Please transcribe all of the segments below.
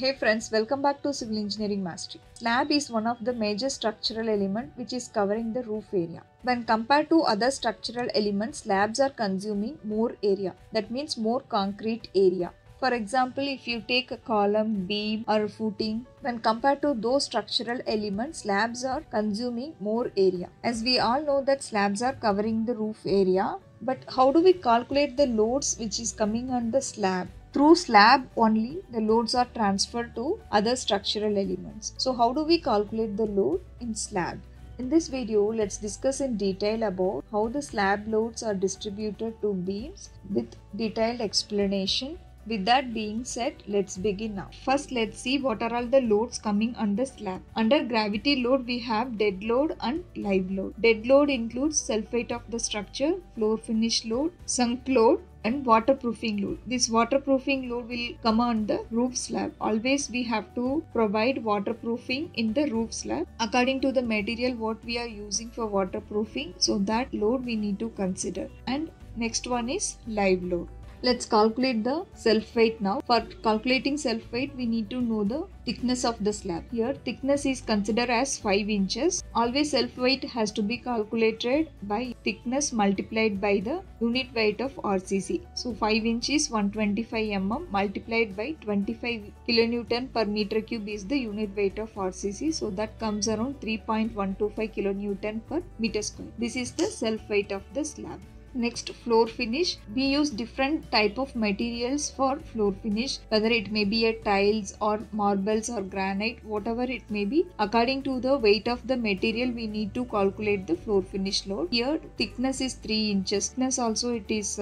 Hey friends, welcome back to Civil Engineering Mastery. Slab is one of the major structural element which is covering the roof area. When compared to other structural elements, slabs are consuming more area. That means more concrete area. For example, if you take a column, beam or footing, when compared to those structural elements, slabs are consuming more area. As we all know that slabs are covering the roof area, but how do we calculate the loads which is coming on the slab? Through slab only, the loads are transferred to other structural elements. So how do we calculate the load in slab? In this video, let's discuss in detail about how the slab loads are distributed to beams with detailed explanation. With that being said, let's begin now. First, let's see what are all the loads coming on the slab. Under gravity load, we have dead load and live load. Dead load includes self weight of the structure, floor finish load, sunk load, and waterproofing load. This waterproofing load will come on the roof slab. Always we have to provide waterproofing in the roof slab according to the material what we are using for waterproofing. So that load we need to consider. And next one is live load. Let's calculate the self weight now. For calculating self weight, we need to know the thickness of the slab. Here thickness is considered as 5 inches. Always self weight has to be calculated by thickness multiplied by the unit weight of RCC. So 5 inches 125 mm multiplied by 25 kilonewton per meter cube is the unit weight of RCC. So that comes around 3.125 kilonewton per meter square. This is the self weight of the slab. Next, floor finish. We use different type of materials for floor finish, whether it may be a tiles or marbles or granite, whatever it may be. According to the weight of the material, we need to calculate the floor finish load. Here thickness is 3 inches. Thickness also it is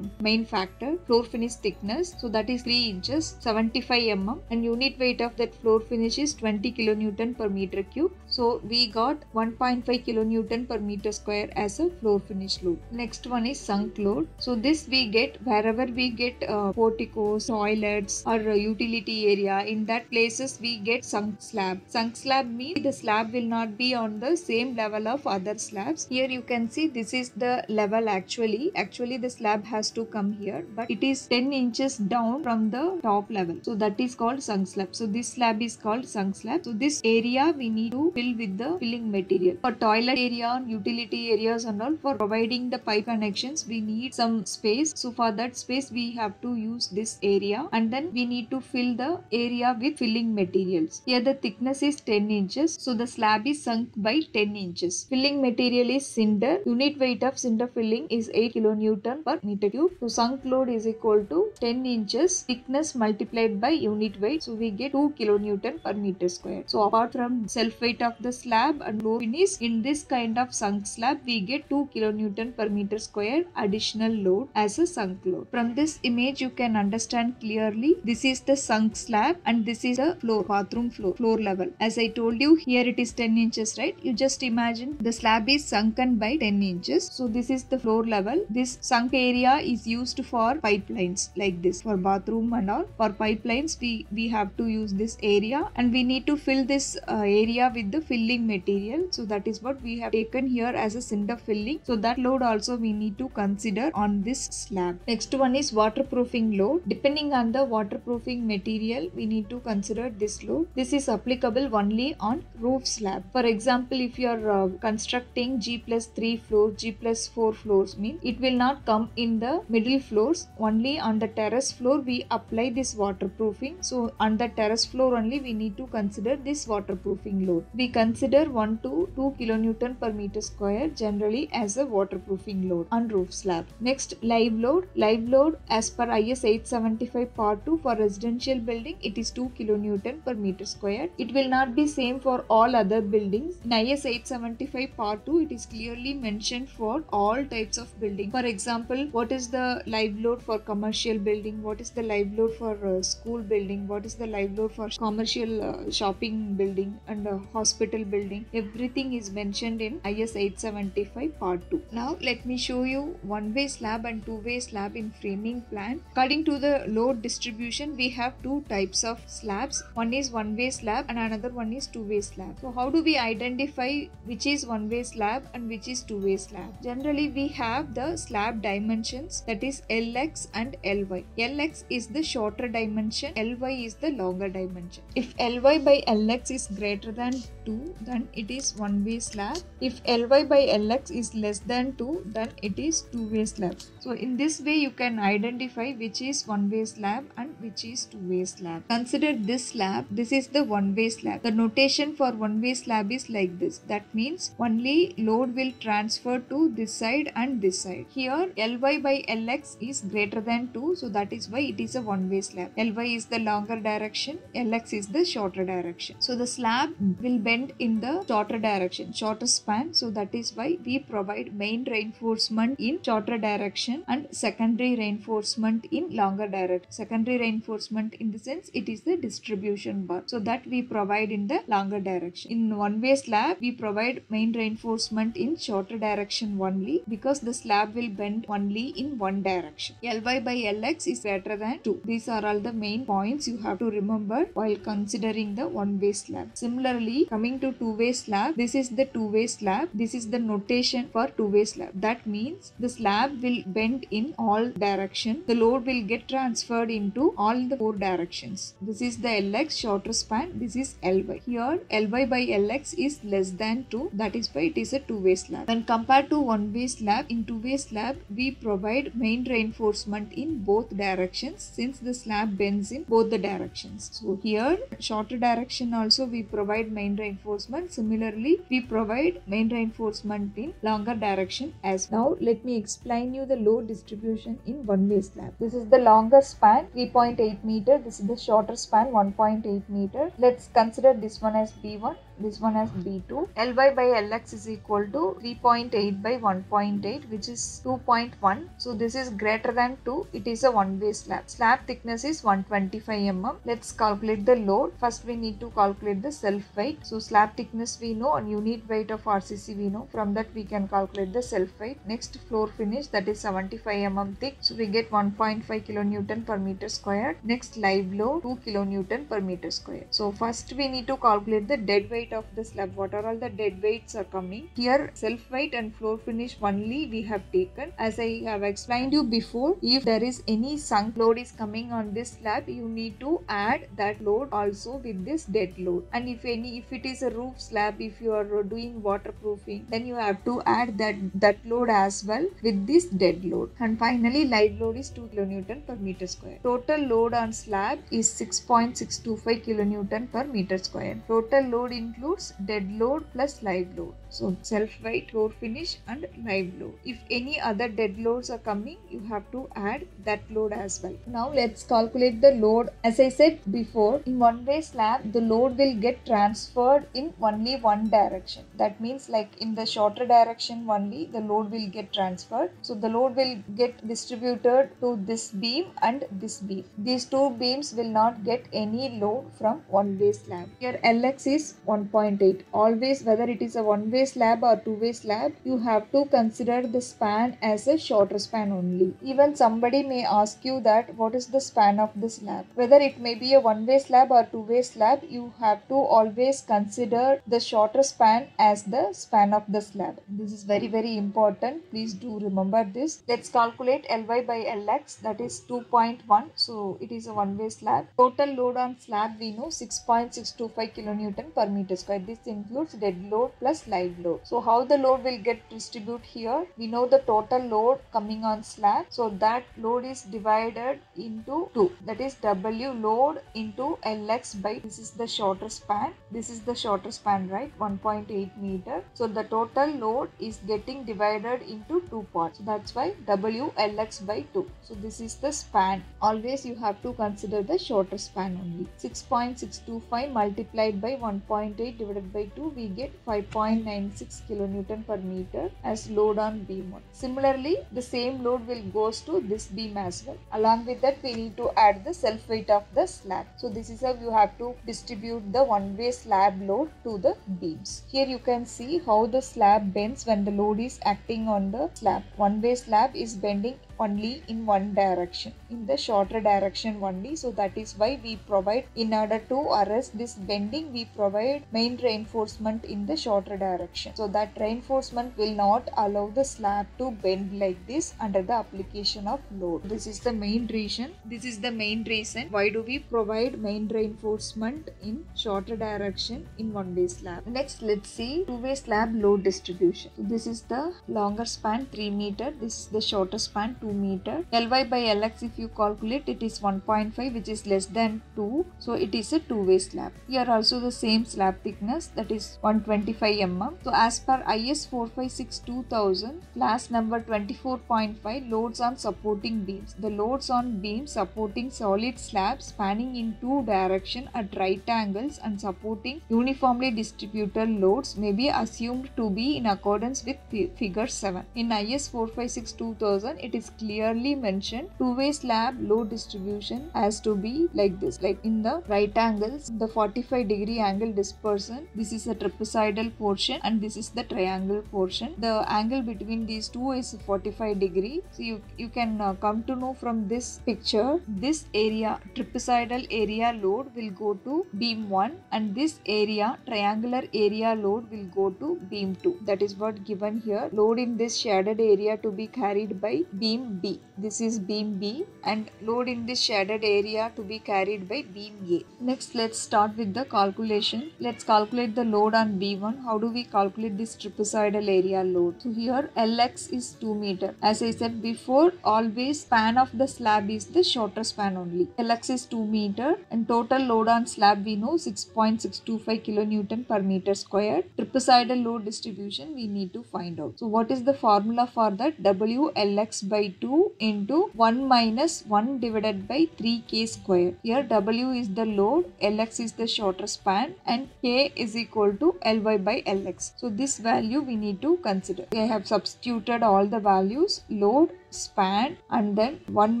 main factor. Floor finish thickness, so that is 3 inches 75 mm and unit weight of that floor finish is 20 kilonewton per meter cube. So we got 1.5 kilonewton per meter square as a floor finish load. Next one is sunk load. So this we get wherever we get porticos, toilets or utility area. In that places we get sunk slab. Sunk slab means the slab will not be on the same level of other slabs. Here you can see this is the level actually the slab has to come here, but it is 10 inches down from the top level. So that is called sunk slab. So this slab is called sunk slab. So this area we need to fill with the filling material. For toilet area, utility areas and all, for providing the pipe connection, we need some space. So for that space we have to use this area and then we need to fill the area with filling materials. Here the thickness is 10 inches. So the slab is sunk by 10 inches. Filling material is cinder. Unit weight of cinder filling is 8 kilonewton per meter cube. So sunk load is equal to 10 inches thickness multiplied by unit weight. So we get 2 kilonewton per meter square. So apart from self weight of the slab and load finish, in this kind of sunk slab we get 2 kilonewton per meter square additional load as a sunk load. From this image you can understand clearly this is the sunk slab and this is the floor, bathroom floor level. As I told you, here it is 10 inches, right? You just imagine the slab is sunken by 10 inches. So this is the floor level. This sunk area is used for pipelines like this, for bathroom and all. For pipelines we have to use this area and we need to fill this area with the filling material. So that is what we have taken here as a cinder filling. So that load also we need to consider on this slab. Next one is waterproofing load. Depending on the waterproofing material, we need to consider this load. This is applicable only on roof slab. For example, if you are constructing G+3 floor, G+4 floors, means it will not come in the middle floors. Only on the terrace floor we apply this waterproofing. So on the terrace floor only we need to consider this waterproofing load. We consider 1 to 2 kilonewton per meter square generally as a waterproofing load on roof slab. Next, live load. Live load as per IS 875 part 2 for residential building, it is 2 kilonewton per meter square. It will not be same for all other buildings. In IS 875 part 2, it is clearly mentioned for all types of building. For example, what is the live load for commercial building? What is the live load for school building? What is the live load for commercial shopping building and hospital building? Everything is mentioned in IS 875 part 2. Now let me show you give one-way slab and two-way slab in framing plan. According to the load distribution, we have two types of slabs. One is one-way slab and another one is two-way slab. So how do we identify which is one-way slab and which is two-way slab? Generally, we have the slab dimensions, that is LX and LY. LX is the shorter dimension, LY is the longer dimension. If LY by LX is greater than 2, then it is one-way slab. If LY by LX is less than 2, then it is two-way slab. So in this way you can identify which is one-way slab and which is two-way slab. Consider this slab. This is the one-way slab. The notation for one-way slab is like this. That means only load will transfer to this side and this side. Here LY by LX is greater than 2, so that is why it is a one-way slab. LY is the longer direction, LX is the shorter direction. So the slab will bend in the shorter direction, shorter span. So that is why we provide main reinforcement in shorter direction and secondary reinforcement in longer direction. Secondary reinforcement in the sense it is the distribution bar. So that we provide in the longer direction. In one-way slab, we provide main reinforcement in shorter direction only, because the slab will bend only in one direction. LY by LX is greater than 2. These are all the main points you have to remember while considering the one-way slab. Similarly, coming to two-way slab, this is the two-way slab. This is the notation for two-way slab. That means the slab will bend in all directions. The load will get transferred into all the four directions. This is the LX, shorter span. This is LY. Here LY by LX is less than 2. That is why it is a two-way slab. When compared to one-way slab, in two-way slab we provide main reinforcement in both directions, since the slab bends in both the directions. So here shorter direction also we provide main reinforcement. Similarly, we provide main reinforcement in longer direction as well. Now let me explain you the load distribution in one-way slab. This is the longer span 3.8 meter. This is the shorter span 1.8 meter. Let's consider this one as B1, this one as B2. LY by LX is equal to 3.8 by 1.8, which is 2.1. So this is greater than 2. It is a one-way slab. Slab thickness is 125 mm. Let's calculate the load. First we need to calculate the self weight. So slab thickness we know and unit weight of RCC we know. From that we can calculate the self weight. Next, floor finish, that is 75 mm thick. So we get 1.5 kN per meter squared. Next, live load 2 kN per meter squared. So first we need to calculate the dead weight of the slab. What are all the dead weights are coming here? Self weight and floor finish only we have taken. As I have explained you before, if there is any sunk load is coming on this slab, you need to add that load also with this dead load. And if it is a roof slab, if you are doing waterproofing, then you have to add that load as well with this dead load. And finally, live load is 2 kN per meter square. Total load on slab is 6.625 kN per meter square. Total load includes dead load plus live load. So self weight, floor finish and live load. If any other dead loads are coming, you have to add that load as well. Now let's calculate the load. As I said before, in one-way slab the load will get transferred in only one direction. That means like in the shorter direction only the load will get transferred. So the load will get distributed to this beam and this beam. These two beams will not get any load from one-way slab. Here LX is 1.8. Always, whether it is a one-way slab or two-way slab, you have to consider the span as a shorter span only. Even somebody may ask you that what is the span of the slab. Whether it may be a one-way slab or two-way slab, you have to always consider the shorter span as the span of the slab. This is very very important. Please do remember this. Let's calculate LY by LX, that is 2.1. So it is a one-way slab. Total load on slab we know 6.625 kN per meter square. This includes dead load plus live load. So how the load will get distributed here? We know the total load coming on slab. So that load is divided into 2. That is W load into LX by, this is the shorter span. This is the shorter span, right? 1.8 meter. So the total load is getting divided into 2 parts. So that's why W LX by 2. So this is the span. Always you have to consider the shorter span only. 6.625 multiplied by 1.8 divided by 2, we get 5.9 0.96 kN per meter as load on beam 1. Similarly, the same load will goes to this beam as well. Along with that, we need to add the self weight of the slab. So this is how you have to distribute the one-way slab load to the beams. Here you can see how the slab bends when the load is acting on the slab. One-way slab is bending only in one direction, in the shorter direction only. So that is why we provide, in order to arrest this bending, we provide main reinforcement in the shorter direction. So that reinforcement will not allow the slab to bend like this under the application of load. This is the main reason why do we provide main reinforcement in shorter direction in one-way slab. Next, let's see two-way slab load distribution. So this is the longer span 3 meter. This is the shorter span 2 meter. Ly by Lx, if you calculate, it is 1.5, which is less than 2. So it is a two-way slab. Here also the same slab thickness, that is 125 mm. So as per IS 456 2000 class number 24.5, loads on supporting beams. The loads on beams supporting solid slabs spanning in two directions at right angles and supporting uniformly distributed loads may be assumed to be in accordance with figure 7. In IS 456 2000, it is clearly mentioned two-way slab load distribution has to be like this, like in the right angles, the 45-degree angle dispersion. This is a trapezoidal portion and this is the triangle portion. The angle between these two is 45 degree. So you can come to know from this picture, this area, trapezoidal area load will go to beam 1 and this area, triangular area load, will go to beam 2. That is what given here. Load in this shaded area to be carried by beam B. This is beam B, and load in this shaded area to be carried by beam A. Next, let's start with the calculation. Let's calculate the load on B1. How do we calculate this trapezoidal area load? So here Lx is 2 meter. As I said before, always span of the slab is the shorter span only. Lx is 2 meter and total load on slab we know 6.625 kN per meter squared. Trapezoidal load distribution we need to find out. So what is the formula for that? W Lx by 2 into 1 minus 1 divided by 3k square. Here W is the load, Lx is the shorter span, and k is equal to Ly by Lx. So this value we need to consider. I have substituted all the values, load, span, and then 1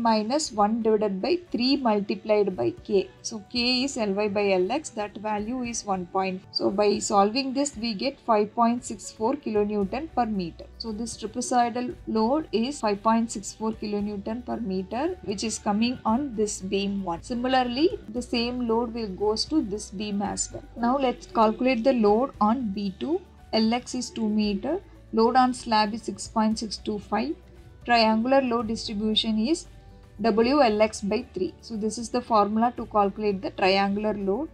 minus 1 divided by 3 multiplied by k. So k is Ly by Lx, that value is 1.5. So by solving this, we get 5.64 kilonewton per meter. So this trapezoidal load is 5.64 kilonewton per meter, which is coming on this beam 1. Similarly, the same load will goes to this beam as well. Now let's calculate the load on B2. Lx is 2 meter. Load on slab is 6.625. Triangular load distribution is WLX by 3. So this is the formula to calculate the triangular load.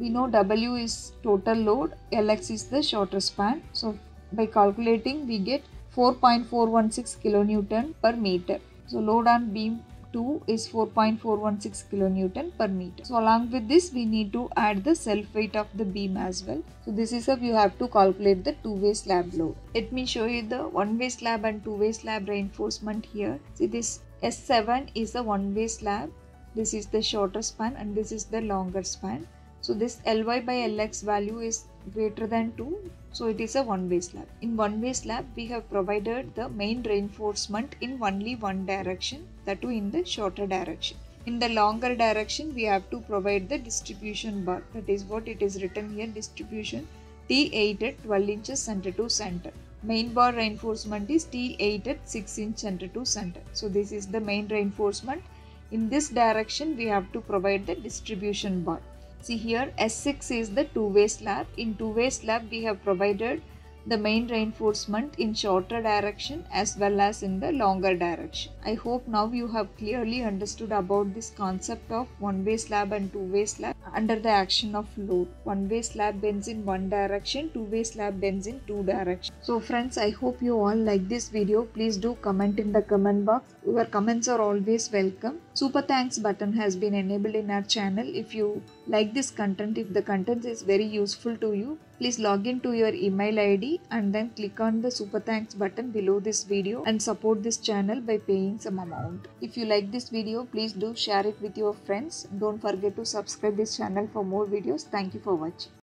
We know W is total load, Lx is the shorter span. So by calculating, we get 4.416 kilonewton per meter. So load on beam 2 is 4.416 kilonewton per meter. So along with this, we need to add the self weight of the beam as well. So this is how you have to calculate the two-way slab load. Let me show you the one-way slab and two-way slab reinforcement here. See, this S7 is the one-way slab. This is the shorter span and this is the longer span. So this Ly by Lx value is greater than 2. So it is a one-way slab. In one-way slab, we have provided the main reinforcement in only one direction, that too in the shorter direction. In the longer direction, we have to provide the distribution bar. That is what it is written here, distribution T8 at 12 inches center to center. Main bar reinforcement is T8 at 6 inch center to center. So this is the main reinforcement. In this direction, we have to provide the distribution bar. See here, S6 is the two-way slab. In two-way slab, we have provided the main reinforcement in shorter direction as well as in the longer direction. I hope now you have clearly understood about this concept of one-way slab and two-way slab under the action of load. One-way slab bends in one direction, two-way slab bends in two directions. So friends, I hope you all like this video. Please do comment in the comment box. Your comments are always welcome. Super thanks button has been enabled in our channel. If you like this content, if the content is very useful to you, please log in to your email ID and then click on the super thanks button below this video and support this channel by paying some amount. If you like this video, please do share it with your friends. Don't forget to subscribe this channel for more videos. Thank you for watching.